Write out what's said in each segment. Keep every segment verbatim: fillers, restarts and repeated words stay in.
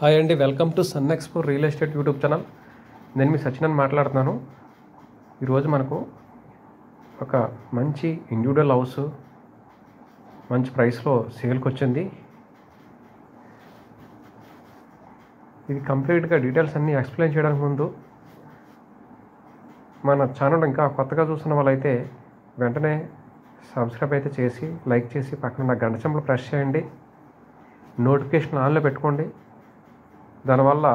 High अंडी welcome to sun expo real estate YouTube channel नेनु मी सचिन माट्लाडुतुन्नानु। ई रोजु मनकु ओक मंची इंडिविजुअल हाउस मंची प्राइस लो सेल की वच्चिंदी। इदी कंप्लीट गा डीटेल्स अन्नी एक्सप्लेन चेयडानिकि मुंदु मन चानल इंका कोत्तगा चूस्तुन्न वाळ्ळैते वेंटने सब्सक्राइब अयिते चेसी लाइक चेसी पक्कन उन्न गंट सिंबल प्रेस चेयंडी, नोटिफिकेशन आन लो पेट्टुकोंडी। దానివల్ల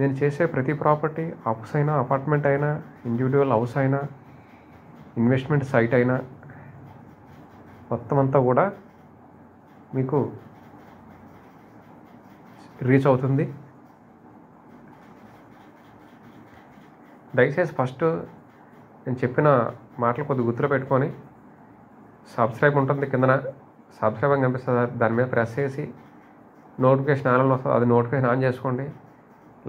నేను చేసే ప్రతి ప్రాపర్టీ ఆఫీస్ అయినా అపార్ట్మెంట్ అయినా ఇండివిడ్యువల్ హౌస్ అయినా ఇన్వెస్ట్మెంట్ సైట్ అయినా మొత్తం అంతా కూడా మీకు రీచ్ అవుతుంది। దయచేసి ఫస్ట్ నేను చెప్పిన మాటలు కొద్ది గుర్తులో పెట్టుకొని సబ్స్క్రైబ్ ఉంటుంది కిందన సబ్స్క్రైబ్ అని కనిపిస్తుంది దాని మీద ప్రెస్ చేసి నోటిఫికేషన్ ఆన్ వస్తుంది, అది నోటిఫికేషన్ ఆన్ చేసుకోండి,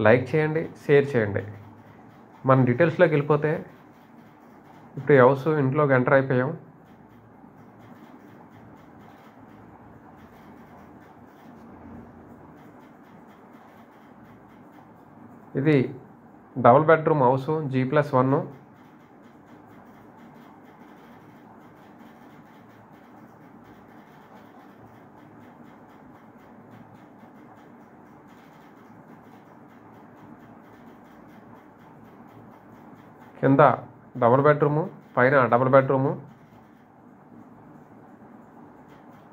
లైక్ చేయండి, షేర్ చేయండి। మనం డీటెయిల్స్లోకి వెళ్ళిపోతే ఇప్పుడు హౌస్ ఇంట్లోకి ఎంటర్ అయిపోయాం। ఇది double bedroom house G plus one కింద డబుల్ బెడ్రూము పైన డబుల్ బెడ్రూము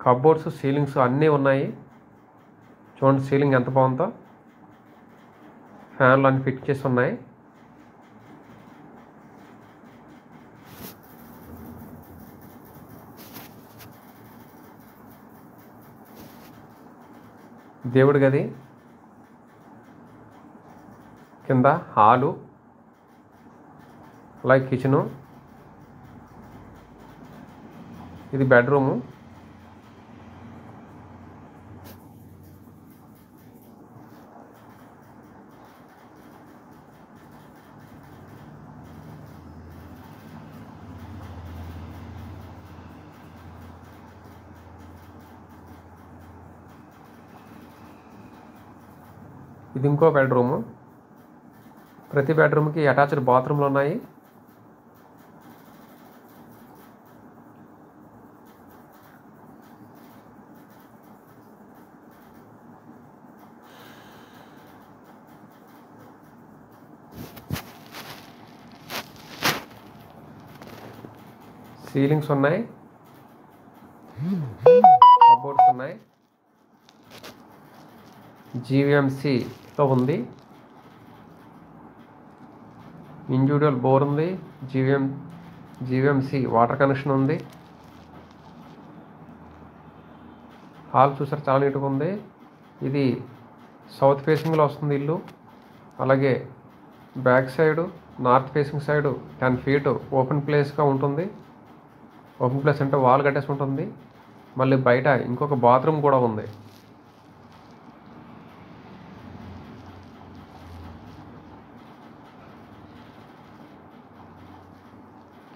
కబోర్డ్స్ సీలింగ్స్ అన్నీ ఉన్నాయి। చూడండి సీలింగ్ ఎంత బాగుందో, ఫ్యాన్లు అన్నీ ఫిట్ చేసి ఉన్నాయి। దేవుడి గది, కింద హాలు, అలాగే కిచెను, ఇది బెడ్రూము, ఇది ఇంకో బెడ్రూము। ప్రతి బెడ్రూమ్కి అటాచ్డ్ బాత్రూమ్లు ఉన్నాయి। సీలింగ్స్ ఉన్నాయి, కబోర్డ్స్ ఉన్నాయి, జీవీఎంసీతో ఉంది, ఇండివిడ్యువల్ బోర్ ఉంది, జీవీఎం జీవీఎంసీ వాటర్ కనెక్షన్ ఉంది। హాల్ చూసారు చాలా నీట్గా ఉంది। ఇది సౌత్ ఫేసింగ్లో వస్తుంది ఇల్లు, అలాగే back side north facing side ten feet open ప్లేస్గా ఉంటుంది। ఓపెన్ ప్లేస్ అంటే వాల్ కట్టేసి ఉంటుంది। మళ్ళీ బయట ఇంకొక బాత్రూమ్ కూడా ఉంది।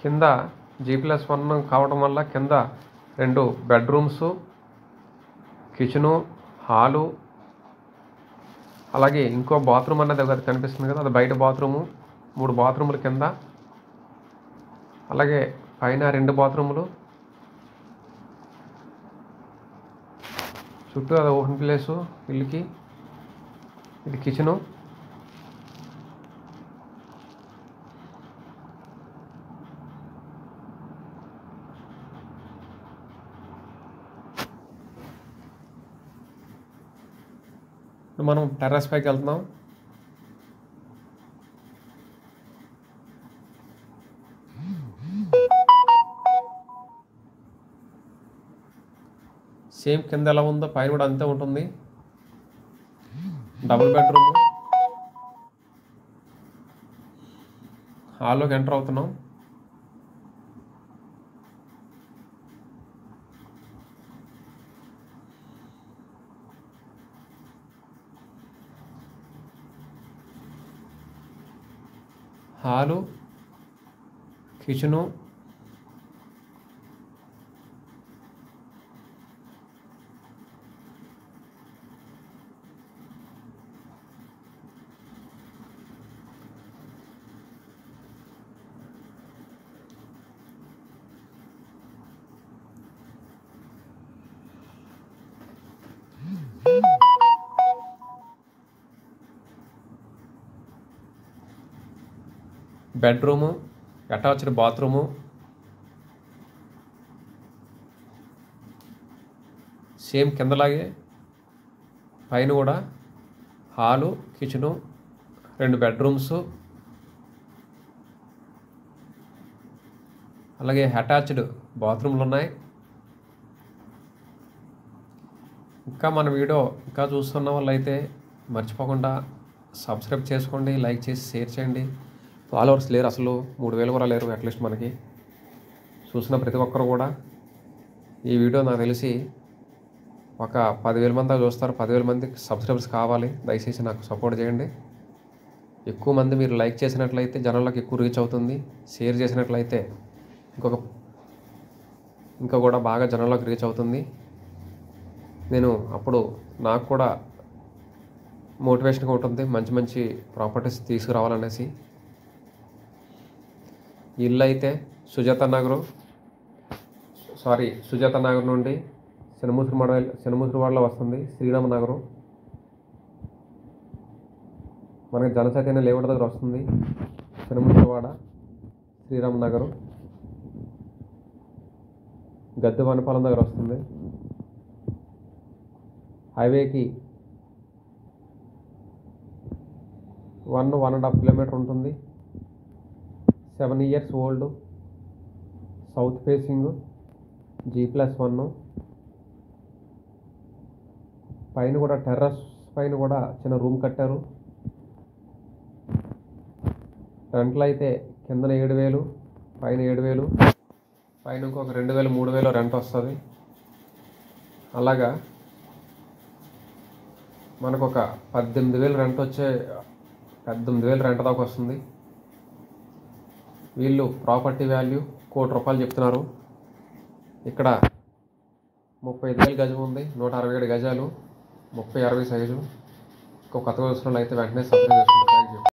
కింద జీ ప్లస్ వన్ కావడం వల్ల కింద రెండు బెడ్రూమ్స్, కిచెను, హాలు, అలాగే ఇంకో బాత్రూమ్ అన్నది ఒకటి కనిపిస్తుంది కదా, అది బయట బాత్రూము, మూడు బాత్రూముల కింద, అలాగే పైన రెండు బాత్రూములు, చుట్టూ అది ఓపెన్ ప్లేసు ఇల్లుకి। ఇది కిచెను, మనం టెర్రస్ పైకి వెళ్తున్నాం। సేమ్ కింద ఎలా ఉందో పైన కూడా అంతే ఉంటుంది। డబుల్ బెడ్రూమ్, హాల్లోకి ఎంటర్ అవుతున్నాం। Hall, kitchen, bedroom, attached bathroom, same కిందలాగే పైన కూడా హాలు, కిచెను, రెండు బెడ్రూమ్స్, అలాగే అటాచ్డ్ బాత్రూమ్లు ఉన్నాయి. ఇంకా మన వీడియో ఇంకా చూస్తున్న వాళ్ళైతే మర్చిపోకుండా సబ్స్క్రైబ్ చేసుకోండి, లైక్ చేసి షేర్ చేయండి. ఫాలోవర్స్ లేరు, అసలు మూడు వేలు కూడా లేరు అట్లీస్ట్. మనకి చూసిన ప్రతి ఒక్కరు కూడా ఈ వీడియో నాకు తెలిసి ఒక పదివేల మంది చూస్తారు. పదివేల మందికి సబ్స్క్రైబ్స్ కావాలి, దయచేసి నాకు సపోర్ట్ చేయండి. ఎక్కువ మంది మీరు లైక్ చేసినట్లయితే జనాలకు ఎక్కువ రీచ్ అవుతుంది, షేర్ చేసినట్లయితే ఇంకొక ఇంకా కూడా బాగా జనాలకు రీచ్ అవుతుంది. నేను అప్పుడు నాకు కూడా మోటివేషన్గా ఉంటుంది మంచి మంచి ప్రాపర్టీస్ తీసుకురావాలనేసి. ఇల్లు అయితే సుజాత నగరు, సారీ సుజాత నగర్ నుండి చినముసిరివాడ చినముసిరివాడలో వస్తుంది. శ్రీరామ నగరు మనకి జనచైతన్య లేఅవుట్ దగ్గర వస్తుంది. చినముసిరివాడ, శ్రీరామ నగరు, గద్దె వనపాలెం దగ్గర వస్తుంది. హైవేకి one one and half kilometre ఉంటుంది. Seven years old, south facing, G plus one. పైన కూడా టెర్రస్ పైన కూడా చిన్న రూమ్ కట్టారు. రెంట్లు అయితే కిందన ఏడు వేలు, పైన ఏడు వేలు, పైన ఇంకొక రెండు వేలు మూడు వేలు రెంట్ వస్తుంది. అలాగా మనకు ఒక పద్దెనిమిది వేలు రెంట్ వచ్చే పద్దెనిమిది వేలు రెంట్ దాకా వస్తుంది. వీళ్ళు ప్రాపర్టీ వాల్యూ కోటి రూపాయలు చెప్తున్నారు. ఇక్కడ ముప్పై ఐదు వేలు గజం ఉంది, నూట అరవై ఏడు గజాలు, ముప్పై అరవై సైజు. ఇంకొక కొత్తగా వచ్చిన వాళ్ళు అయితే వెంటనే సబ్స్క్రైబ్ చేసుకోండి.